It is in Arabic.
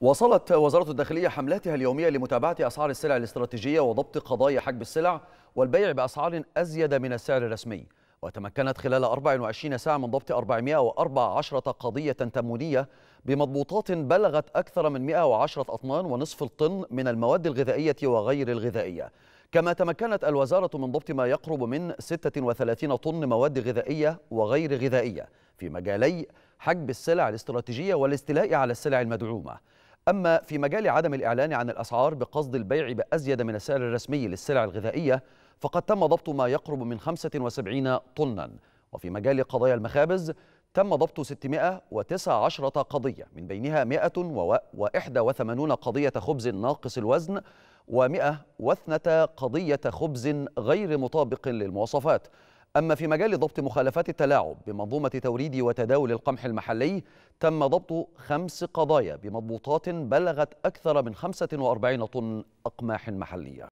وصلت وزارة الداخلية حملاتها اليومية لمتابعة أسعار السلع الاستراتيجية وضبط قضايا حجب السلع والبيع بأسعار أزيد من السعر الرسمي، وتمكنت خلال 24 ساعة من ضبط 414 قضية تموينية بمضبوطات بلغت أكثر من 110 أطنان ونصف الطن من المواد الغذائية وغير الغذائية. كما تمكنت الوزارة من ضبط ما يقرب من 36 طن مواد غذائية وغير غذائية في مجالي حجب السلع الاستراتيجية والاستيلاء على السلع المدعومة. أما في مجال عدم الإعلان عن الأسعار بقصد البيع بأزيد من السعر الرسمي للسلع الغذائية فقد تم ضبط ما يقرب من 75 طنا. وفي مجال قضايا المخابز تم ضبط 619 قضية، من بينها 181 قضية خبز ناقص الوزن و102 قضية خبز غير مطابق للمواصفات. أما في مجال ضبط مخالفات التلاعب بمنظومة توريد وتداول القمح المحلي تم ضبط 5 قضايا بمضبوطات بلغت أكثر من 45 طن أقماح محلية.